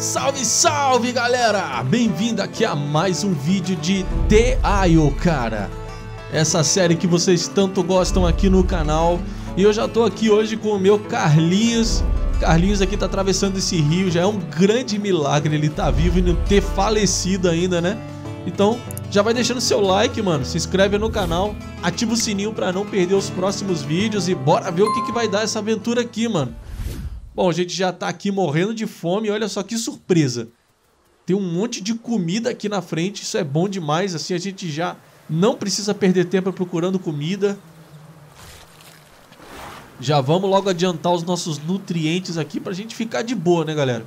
Salve, salve, galera! Bem-vindo aqui a mais um vídeo de The Isle, cara. Essa série que vocês tanto gostam aqui no canal. E eu já tô aqui hoje com o meu Carlinhos. Carlinhos aqui tá atravessando esse rio. Já é um grande milagre ele tá vivo e não ter falecido ainda, né? Então, já vai deixando seu like, mano. Se inscreve no canal, ativa o sininho pra não perder os próximos vídeos. E bora ver o que vai dar essa aventura aqui, mano. Bom, a gente já tá aqui morrendo de fome. Olha só que surpresa. Tem um monte de comida aqui na frente. Isso é bom demais. Assim a gente já não precisa perder tempo procurando comida. Já vamos logo adiantar os nossos nutrientes aqui pra gente ficar de boa, né, galera?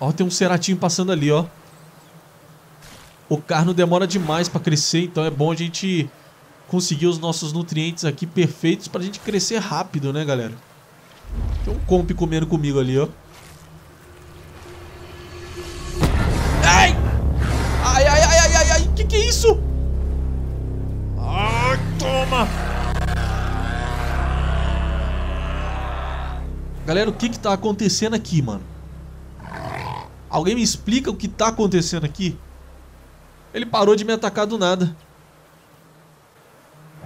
Ó, tem um ceratinho passando ali, ó. O carno demora demais pra crescer, então é bom a gente conseguir os nossos nutrientes aqui perfeitos pra gente crescer rápido, né, galera? Tem um comp comendo comigo ali, ó. Ai! Ai, ai, ai, ai, ai, ai. Que é isso? Ai, toma! Galera, o que tá acontecendo aqui, mano? Alguém me explica o que tá acontecendo aqui? Ele parou de me atacar do nada.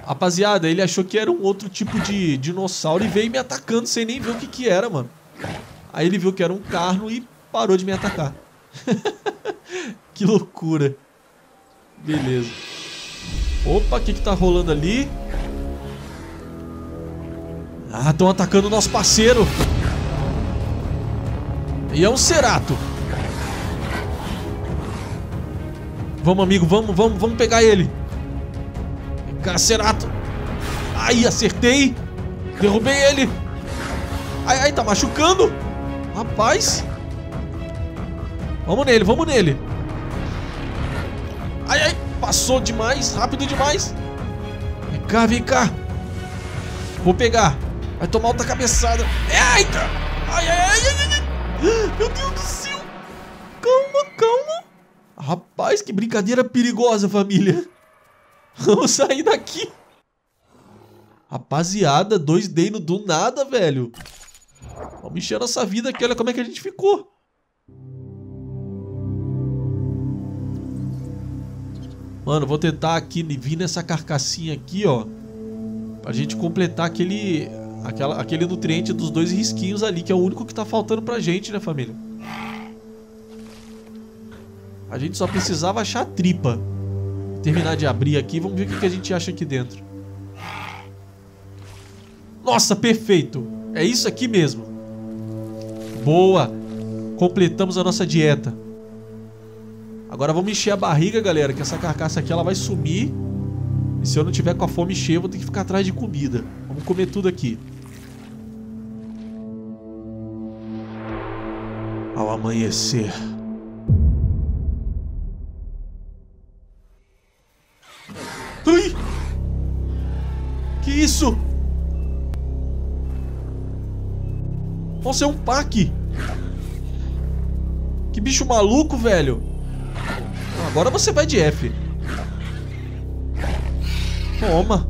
Rapaziada, ele achou que era um outro tipo de dinossauro e veio me atacando sem nem ver o que era, mano. Aí ele viu que era um carno e parou de me atacar. Que loucura. Beleza. Opa, o que tá rolando ali? Ah, estão atacando o nosso parceiro. E é um Cerato. Vamos, amigo, vamos pegar ele. Cerato. Ai, acertei. Derrubei ele. Ai, ai, tá machucando. Rapaz. Vamos nele, vamos nele. Ai, ai, passou demais, rápido demais. Vem cá, vem cá. Vou pegar. Vai tomar outra cabeçada. Eita. Ai, ai, ai, ai, ai. Meu Deus do céu. Calma, calma. Rapaz, que brincadeira perigosa, família. Vamos sair daqui. Rapaziada, dois deinos do nada, velho. Vamos encher nossa vida aqui. Olha como é que a gente ficou. Mano, vou tentar aqui vir nessa carcassinha aqui, ó. Pra gente completar aquele nutriente dos dois risquinhos ali, que é o único que tá faltando pra gente, né, família? A gente só precisava achar a tripa. Terminar de abrir aqui, vamos ver o que a gente acha aqui dentro. Nossa, perfeito. É isso aqui mesmo. Boa. Completamos a nossa dieta. Agora vamos encher a barriga, galera, que essa carcaça aqui ela vai sumir. E se eu não tiver com a fome cheia, vou ter que ficar atrás de comida. Vamos comer tudo aqui. Ao amanhecer. Ai! Que isso? Nossa, é um pack. Que bicho maluco, velho. Agora você vai de F. Toma.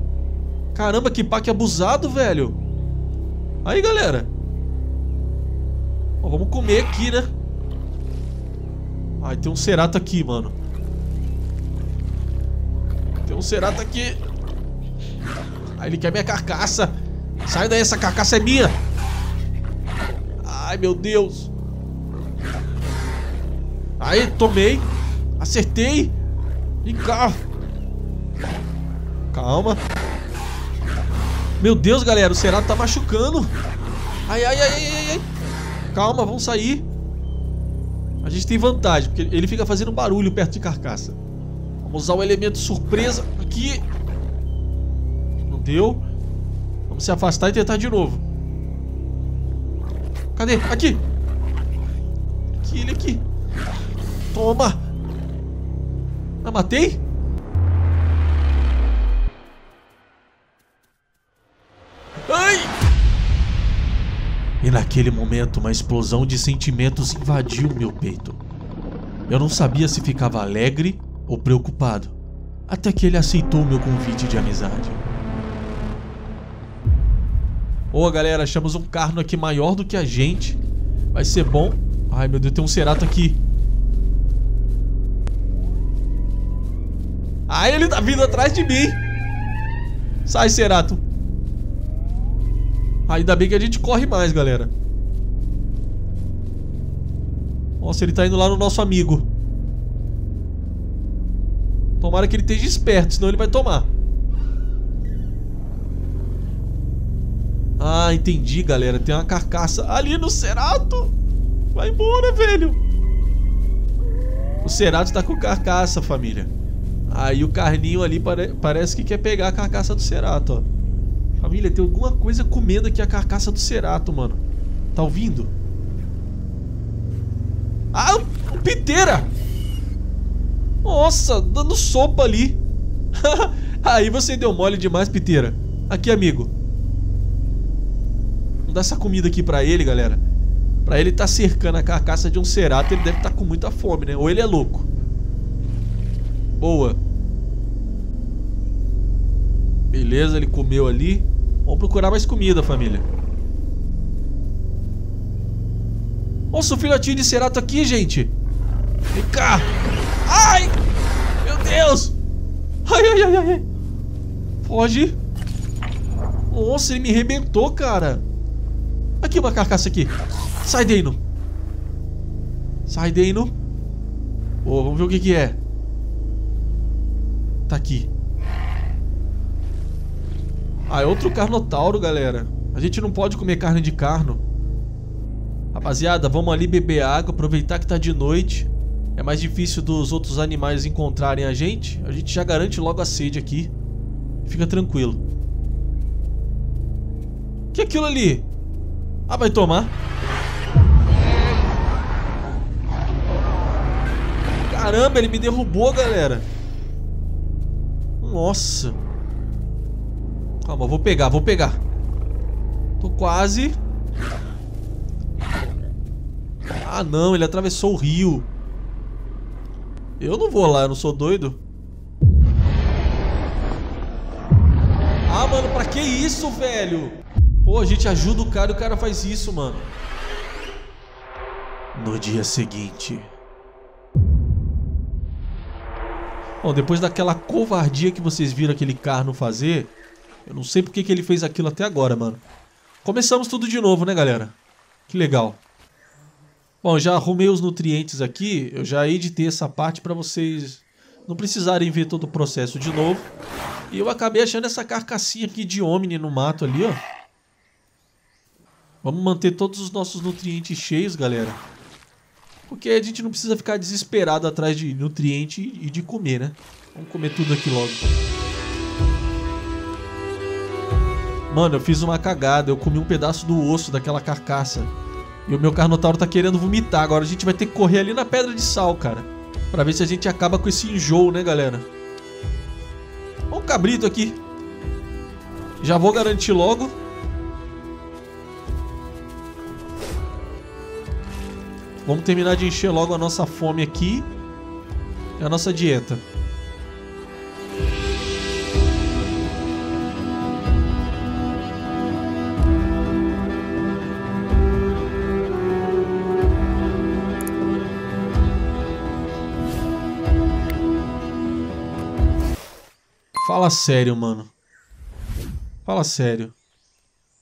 Caramba, que pack abusado, velho. Aí, galera. Ó, vamos comer aqui, né? Ai, tem um Cerato aqui, mano. O Cerato aqui. Aí ele quer minha carcaça. Sai daí, essa carcaça é minha. Ai, meu Deus. Aí, tomei. Acertei. Vem cá. Calma. Meu Deus, galera. O Cerato tá machucando. Ai, ai, ai, ai, ai. Calma, vamos sair. A gente tem vantagem, porque ele fica fazendo barulho perto de carcaça. Vamos usar o elemento surpresa aqui. Não deu. Vamos se afastar e tentar de novo. Cadê? Aqui. Aqui, ele aqui. Toma. Ah, matei? Ai! E naquele momento, uma explosão de sentimentos invadiu meu peito. Eu não sabia se ficava alegre ou preocupado, até que ele aceitou meu convite de amizade. Ô, galera, achamos um carno aqui maior do que a gente. Vai ser bom Ai, meu Deus, tem um Cerato aqui. Ai, ele tá vindo atrás de mim. Sai, Cerato. Ainda bem que a gente corre mais, galera. Nossa, ele tá indo lá no nosso amigo. Tomara que ele esteja esperto, senão ele vai tomar. Ah, entendi, galera. Tem uma carcaça ali no Cerato. Vai embora, velho. O Cerato tá com carcaça, família. Aí o Carlinho ali parece que quer pegar a carcaça do Cerato, ó. Família, tem alguma coisa comendo aqui a carcaça do Cerato, mano. Tá ouvindo? Ah, o Piteira! Nossa, dando sopa ali. Aí você deu mole demais, Piteira. Aqui, amigo. Vamos dar essa comida aqui pra ele, galera. Pra ele tá cercando a carcaça de um Cerato, ele deve estar com muita fome, né? Ou ele é louco. Boa. Beleza, ele comeu ali. Vamos procurar mais comida, família. Nossa, o filhotinho de Cerato aqui, gente. Vem cá. Ai! Meu Deus! Ai, ai, ai, ai. Foge. Nossa, ele me arrebentou, cara. Aqui, uma carcaça aqui. Sai, Deino. Sai, Deino. Pô, vamos ver o que que é. Tá aqui. Ah, é outro Carnotauro, galera. A gente não pode comer carne de carno. Rapaziada, vamos ali beber água. Aproveitar que tá de noite. É mais difícil dos outros animais encontrarem a gente. A gente já garante logo a sede aqui. Fica tranquilo. O que é aquilo ali? Ah, vai tomar. Caramba, ele me derrubou, galera. Nossa. Calma, vou pegar, vou pegar. Tô quase. Ah, não, ele atravessou o rio. Eu não vou lá, eu não sou doido. Ah, mano, pra que isso, velho? Pô, a gente ajuda o cara e o cara faz isso, mano. No dia seguinte. Bom, depois daquela covardia que vocês viram aquele carno fazer, eu não sei porque que ele fez aquilo até agora, mano. Começamos tudo de novo, né, galera? Que legal. Bom, já arrumei os nutrientes aqui. Eu já editei essa parte pra vocês não precisarem ver todo o processo de novo. E eu acabei achando essa carcassinha aqui de Omni no mato ali, ó. Vamos manter todos os nossos nutrientes cheios, galera. Porque a gente não precisa ficar desesperado atrás de nutriente e de comer, né? Vamos comer tudo aqui logo. Mano, eu fiz uma cagada. Eu comi um pedaço do osso daquela carcaça. E o meu Carnotauro tá querendo vomitar. Agora a gente vai ter que correr ali na pedra de sal, cara. Pra ver se a gente acaba com esse enjoo, né, galera? Olha um cabrito aqui. Já vou garantir logo. Vamos terminar de encher logo a nossa fome aqui. E a nossa dieta. Fala sério, mano. Fala sério.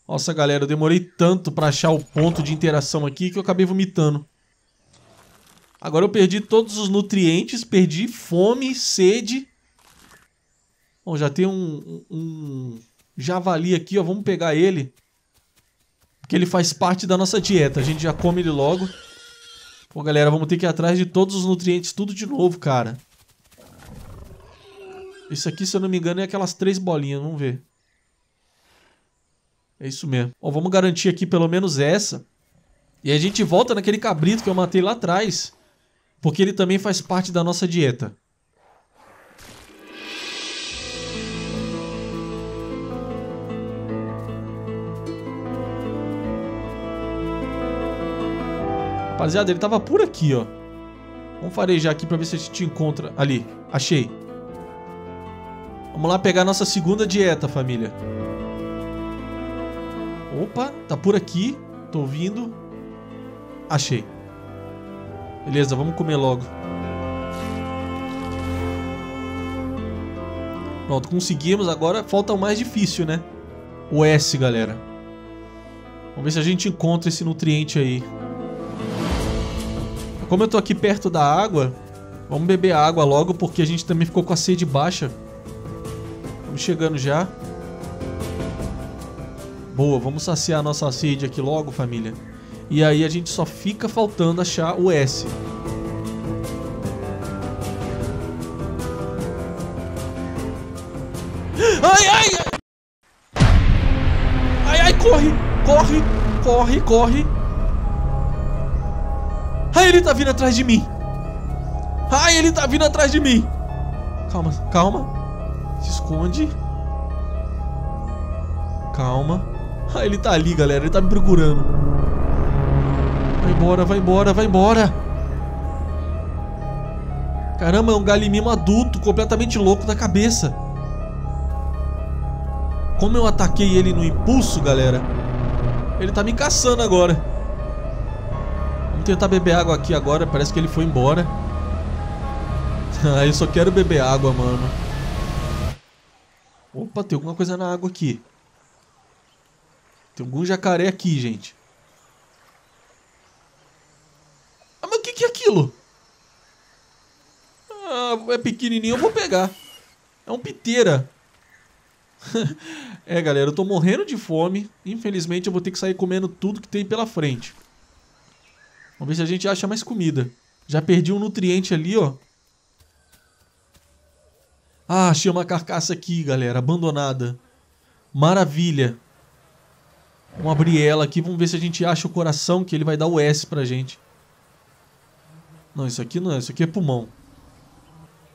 Nossa, galera, eu demorei tanto pra achar o ponto de interação aqui que eu acabei vomitando. Agora eu perdi todos os nutrientes, perdi fome, sede. Bom, já tem um javali aqui, ó. Vamos pegar ele. Porque ele faz parte da nossa dieta. A gente já come ele logo. Pô, galera, vamos ter que ir atrás de todos os nutrientes, tudo de novo, cara. Isso aqui, se eu não me engano, é aquelas 3 bolinhas. Vamos ver. É isso mesmo. Bom, vamos garantir aqui pelo menos essa. E a gente volta naquele cabrito que eu matei lá atrás. Porque ele também faz parte da nossa dieta. Rapaziada, ele tava por aqui, ó. Vamos farejar aqui pra ver se a gente encontra. Ali, achei. Vamos lá pegar a nossa segunda dieta, família. Opa, tá por aqui. Tô ouvindo. Achei. Beleza, vamos comer logo. Pronto, conseguimos. Agora falta o mais difícil, né? O S, galera. Vamos ver se a gente encontra esse nutriente aí. Como eu tô aqui perto da água, vamos beber água logo, porque a gente também ficou com a sede baixa. Estamos chegando já. Boa, vamos saciar a nossa sede aqui logo, família. E aí a gente só fica faltando achar o S. Ai, ai, ai! Ai, ai, corre! Corre, corre, corre! Ai, ele tá vindo atrás de mim! Ai, ele tá vindo atrás de mim! Calma, calma. Se esconde. Calma. Ai, ele tá ali, galera. Ele tá me procurando. Vai embora, vai embora, vai embora. Caramba, é um Galimimo adulto, completamente louco da cabeça. Como eu ataquei ele no impulso, galera, ele tá me caçando agora. Vamos tentar beber água aqui agora, parece que ele foi embora. Ah, eu só quero beber água, mano. Opa, tem alguma coisa na água aqui. Tem algum jacaré aqui, gente. Que é aquilo? Ah, é pequenininho, eu vou pegar. É um piteira. É, galera, eu tô morrendo de fome. Infelizmente eu vou ter que sair comendo tudo que tem pela frente. Vamos ver se a gente acha mais comida. Já perdi um nutriente ali, ó. Ah, achei uma carcaça aqui, galera, abandonada. Maravilha. Vamos abrir ela aqui, vamos ver se a gente acha o coração, que ele vai dar o S pra gente. Não, isso aqui não é, isso aqui é pulmão.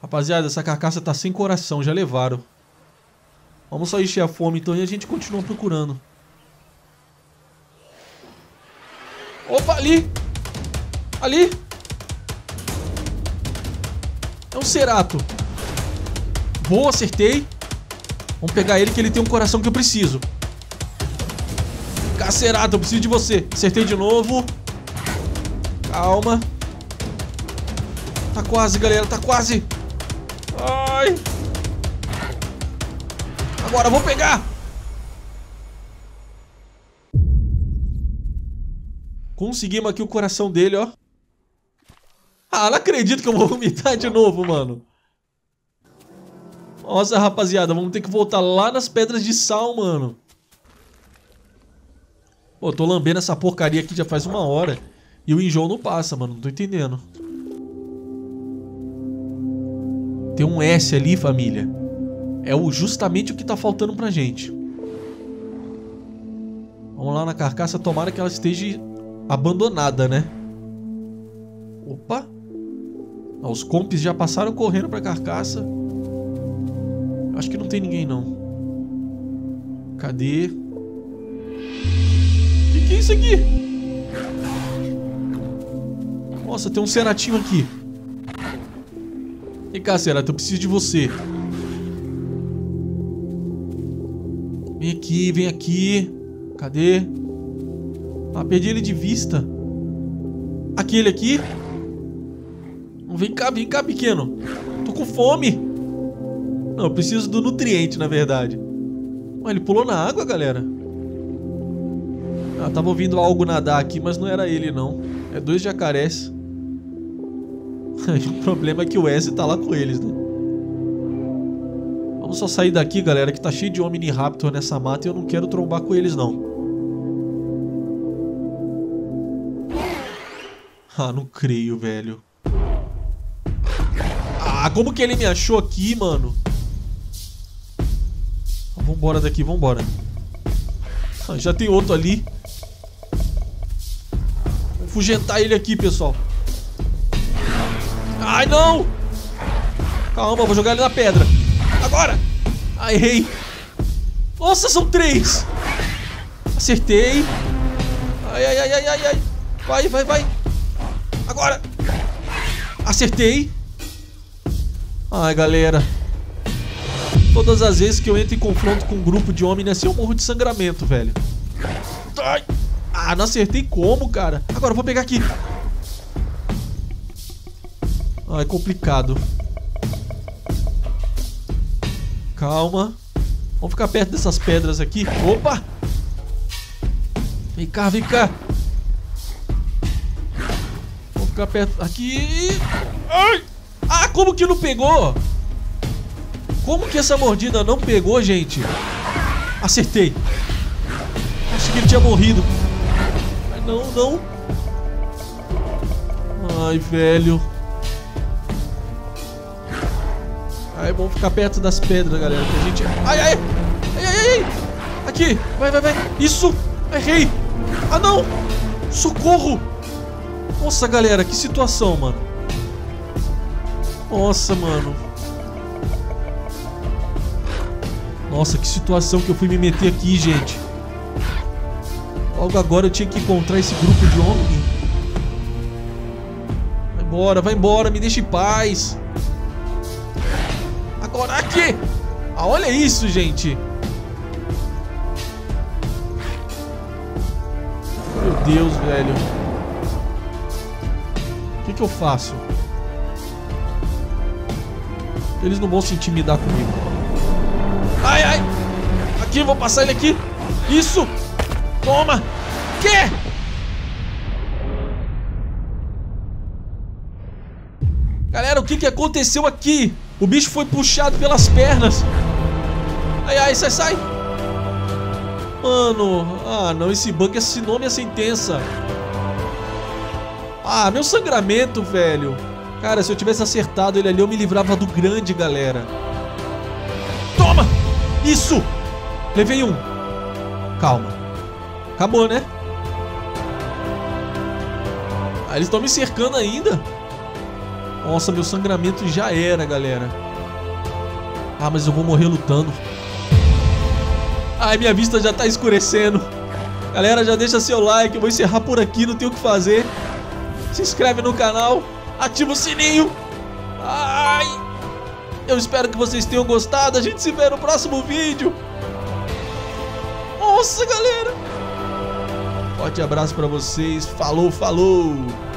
Rapaziada, essa carcaça tá sem coração, já levaram. Vamos só encher a fome então e a gente continua procurando. Opa, ali! Ali! É um Cerato. Boa, acertei. Vamos pegar ele, que ele tem um coração que eu preciso. Cerato, eu preciso de você. Acertei de novo. Calma. Tá quase, galera, tá quase. Ai. Agora eu vou pegar. Conseguimos aqui o coração dele, ó. Ah, não acredito que eu vou vomitar de novo, mano. Nossa, rapaziada, vamos ter que voltar lá nas pedras de sal, mano. Pô, eu tô lambendo essa porcaria aqui já faz 1 hora. E o enjoo não passa, mano, não tô entendendo. Tem um S ali, família. É justamente o que tá faltando pra gente. Vamos lá na carcaça. Tomara que ela esteja abandonada, né? Opa. Os compis já passaram correndo pra carcaça. Acho que não tem ninguém, não. Cadê? Que é isso aqui? Nossa, tem um ceratinho aqui. Vem cá, Cerato, eu preciso de você. Vem aqui, vem aqui. Cadê? Ah, perdi ele de vista. Aquele aqui. Vem cá, pequeno. Tô com fome. Não, eu preciso do nutriente, na verdade. Ué, ele pulou na água, galera? Ah, tava ouvindo algo nadar aqui, mas não era ele, não. É 2 jacarés. O problema é que o S tá lá com eles, né? Vamos só sair daqui, galera, que tá cheio de Omniraptor nessa mata e eu não quero trombar com eles, não. Ah, não creio, velho. Ah, como que ele me achou aqui, mano? Ah, vambora daqui, vambora. Ah, já tem outro ali. Vou afugentar ele aqui, pessoal. Ai, não! Calma, vou jogar ele na pedra. Agora! Ai, errei. Nossa, são 3. Acertei. Ai, ai, ai, ai, ai. Vai, vai, vai. Agora! Acertei. Ai, galera. Todas as vezes que eu entro em confronto com um grupo de homens assim, eu morro de sangramento, velho. Ai. Ah, não acertei como, cara? Agora, eu vou pegar aqui. Ah, é complicado. Calma. Vamos ficar perto dessas pedras aqui. Opa! Vem cá, vem cá. Vamos ficar perto aqui. Ai! Ah, como que não pegou? Como que essa mordida não pegou, gente? Acertei. Achei que ele tinha morrido. Mas não, não. Ai, velho. Aí vamos ficar perto das pedras, galera, que a gente... Ai, ai, ai, ai, ai. Aqui, vai, vai, vai. Isso, errei. Ah, não. Socorro. Nossa, galera, que situação, mano. Nossa, mano. Nossa, que situação que eu fui me meter aqui, gente. Logo agora eu tinha que encontrar esse grupo de Omni. Vai embora, me deixa em paz. Agora aqui. Ah, olha isso, gente. Meu Deus, velho. O que que eu faço? Eles não vão se intimidar comigo. Ai, ai. Aqui, vou passar ele aqui. Isso. Toma. Quê? Galera, o que que aconteceu aqui? O bicho foi puxado pelas pernas. Ai, ai, sai, sai. Mano, ah, não, esse bug é sinônimo e sentença. Ah, meu sangramento, velho. Cara, se eu tivesse acertado ele ali, eu me livrava do grande, galera. Toma! Isso! Levei um. Calma. Acabou, né? Ah, eles estão me cercando ainda. Nossa, meu sangramento já era, galera. Ah, mas eu vou morrer lutando. Ai, minha vista já tá escurecendo. Galera, já deixa seu like. Eu vou encerrar por aqui, não tenho o que fazer. Se inscreve no canal. Ativa o sininho. Ai. Eu espero que vocês tenham gostado. A gente se vê no próximo vídeo. Nossa, galera. Forte abraço pra vocês. Falou, falou.